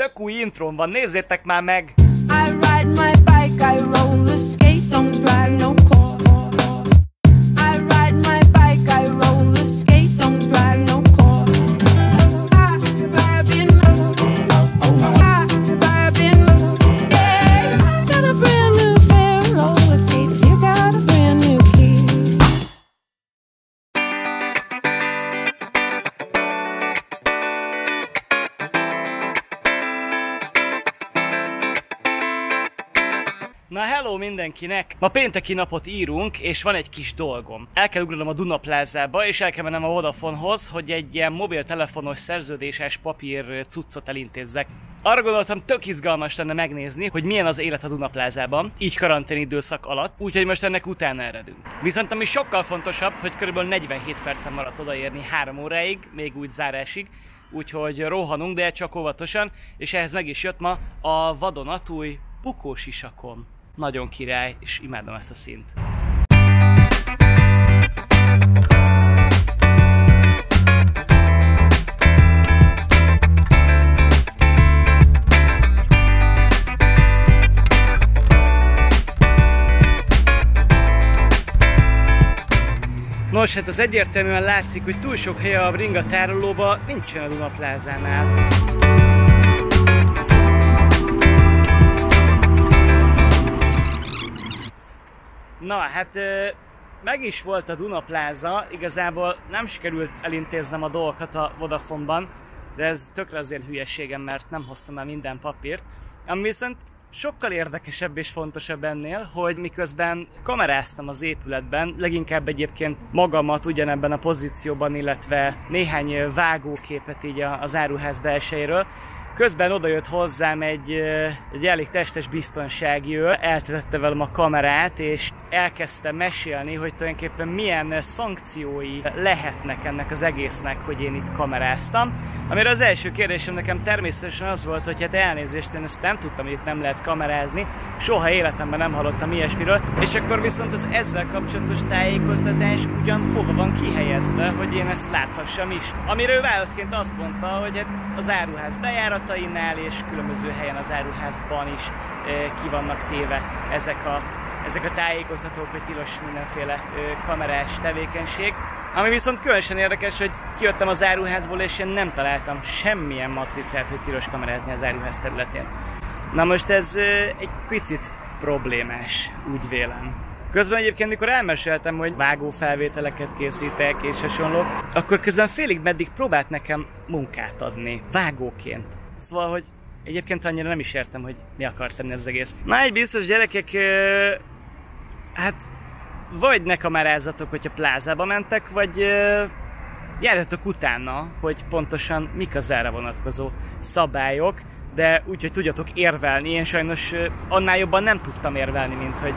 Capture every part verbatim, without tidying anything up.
Tök új intrón van, nézzétek már meg! I ride my bike, I roller skate, don't drive no car. I ride my bike, I roller skate, don't drive no car. I vibe in love, I vibe in love, yeah. I got a brand new pair of roller skates, you got a brand new key. Na hello mindenkinek! Ma pénteki napot írunk, és van egy kis dolgom. El kell ugranom a Dunaplázába, és el kell mennem a Vodafonehoz, hogy egy ilyen mobiltelefonos szerződéses papír cuccot elintézzek. Arra gondoltam, tök izgalmas lenne megnézni, hogy milyen az élet a Dunaplázában, így karantén időszak alatt, úgyhogy most ennek utána eredünk. Viszont ami sokkal fontosabb, hogy körülbelül negyvenhét percen maradt odaérni három óráig, még úgy zárásig, úgyhogy rohanunk, de csak óvatosan, és ehhez meg is jött ma a vadonatúj pukósisakom. Nagyon király, és imádom ezt a szint. Nos, hát az egyértelműen látszik, hogy túl sok helye a bringa tárolóba nincsen a Dunaplázánál. Na, hát meg is volt a Dunapláza, igazából nem sikerült elintéznem a dolgokat a Vodafoneban, de ez tökre az én hülyeségem, mert nem hoztam el minden papírt. Ami viszont sokkal érdekesebb és fontosabb ennél, hogy miközben kameráztam az épületben, leginkább egyébként magamat ugyanebben a pozícióban, illetve néhány vágóképet így az áruház belsejéről, közben odajött hozzám egy, egy elég testes biztonsági őr, eltetette velem a kamerát, és elkezdte mesélni, hogy tulajdonképpen milyen szankciói lehetnek ennek az egésznek, hogy én itt kameráztam. Amire az első kérdésem nekem természetesen az volt, hogy hát elnézést, én ezt nem tudtam, hogy itt nem lehet kamerázni, soha életemben nem hallottam ilyesmiről, és akkor viszont az ezzel kapcsolatos tájékoztatás ugyan hova van kihelyezve, hogy én ezt láthassam is. Amire ő válaszként azt mondta, hogy hát az áruház bejáratainál és különböző helyen az áruházban is ki vannak téve ezek a Ezek a tájékoztatók, hogy tilos mindenféle ö, kamerás tevékenység. Ami viszont különösen érdekes, hogy kijöttem az áruházból, és én nem találtam semmilyen matricát, hogy tilos kamerázni az áruház területén. Na most ez ö, egy picit problémás, úgy vélem. Közben egyébként, mikor elmeséltem, hogy vágó felvételeket készítek és hasonlók, akkor közben félig meddig próbált nekem munkát adni, vágóként. Szóval, hogy egyébként annyira nem is értem, hogy mi akart lenni ez az egész. Na, egy biztos, gyerekek, ö, hát vagy ne kamerázatok, hogyha plázába mentek, vagy ö, járjatok utána, hogy pontosan mik az erre vonatkozó szabályok, de úgy, hogy tudjatok érvelni. Én sajnos ö, annál jobban nem tudtam érvelni, mint hogy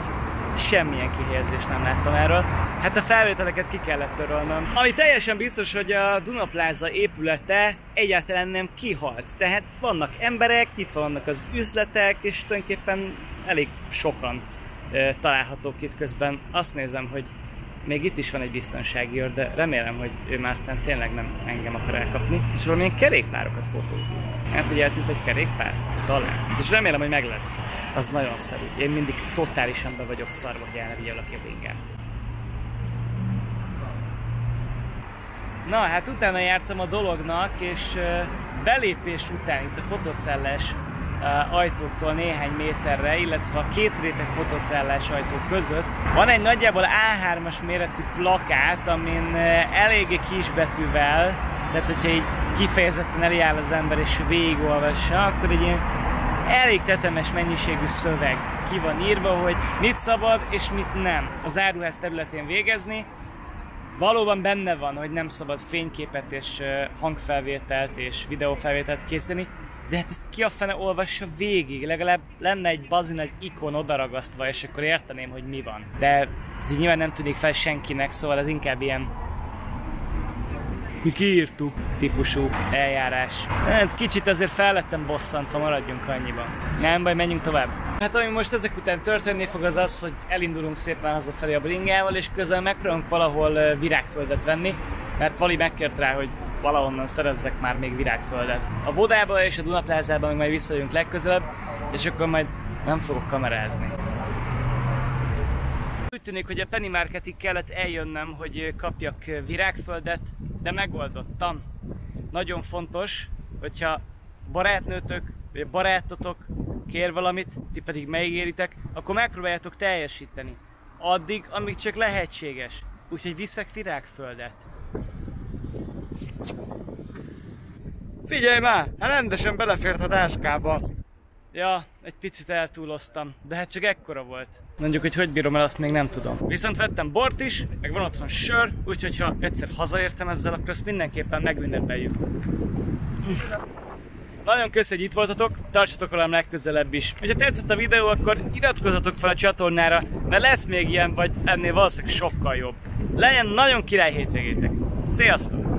semmilyen kihelyezést nem láttam erről. Hát a felvételeket ki kellett törölnöm. Ami teljesen biztos, hogy a Dunapláza épülete egyáltalán nem kihalt. Tehát vannak emberek, itt vannak az üzletek, és tulajdonképpen elég sokan ö, találhatók itt közben. Azt nézem, hogy még itt is van egy biztonsági őr, de remélem, hogy ő már aztán tényleg nem engem akar elkapni. És valamilyen kerékpárokat fotózik. Hát, hogy eltűnt egy kerékpár? Talán. És remélem, hogy meg lesz. Az nagyon szerű. Én mindig totálisan be vagyok szarva, hogy elvigyalak a végén. Na, hát utána jártam a dolognak, és belépés után itt a fotocellás ajtóktól néhány méterre, illetve a két réteg fotocellás ajtó között van egy nagyjából á hármas méretű plakát, amin eléggé kisbetűvel, tehát hogyha így kifejezetten eljár az ember és végigolvassa, akkor egy ilyen elég tetemes mennyiségű szöveg ki van írva, hogy mit szabad és mit nem az áruház területén végezni. Valóban benne van, hogy nem szabad fényképet és hangfelvételt és videófelvételt készíteni, de hát ezt ki a fene olvassa végig, legalább lenne egy bazin egy ikon odaragasztva, és akkor érteném, hogy mi van. De ez így nyilván nem tűnik fel senkinek, szóval ez inkább ilyen mi kiírtuk típusú eljárás. Hát kicsit azért fel lettem bosszantva, maradjunk annyiban. Nem baj, menjünk tovább. Hát ami most ezek után történni fog, az az, hogy elindulunk szépen hazafelé a bringával, és közben megpróbálunk valahol virágföldet venni, mert Vali megkért rá, hogy valahonnan szerezzek már még virágföldet. A Vodába és a Dunaplázában még majd visszajövünk legközelebb, és akkor majd nem fogok kamerázni. Úgy tűnik, hogy a Penny Marketig kellett eljönnem, hogy kapjak virágföldet, de megoldottam. Nagyon fontos, hogyha barátnőtök, vagy barátotok kér valamit, ti pedig megígéritek, akkor megpróbáljátok teljesíteni. Addig, amíg csak lehetséges. Úgyhogy viszek virágföldet. Figyelj már, hát rendesen belefért a táskába. Ja, egy picit eltúloztam, de hát csak ekkora volt. Mondjuk, hogy hogy bírom el, azt még nem tudom. Viszont vettem bort is, meg van otthon sör, úgyhogy ha egyszer hazaértem ezzel, akkor azt mindenképpen megünnepeljük. Nagyon köszi, hogy itt voltatok, tartsatok velem legközelebb is. Ha tetszett a videó, akkor iratkozzatok fel a csatornára, mert lesz még ilyen, vagy ennél valószínűleg sokkal jobb. Legyen nagyon király hétvégétek! Sziasztok!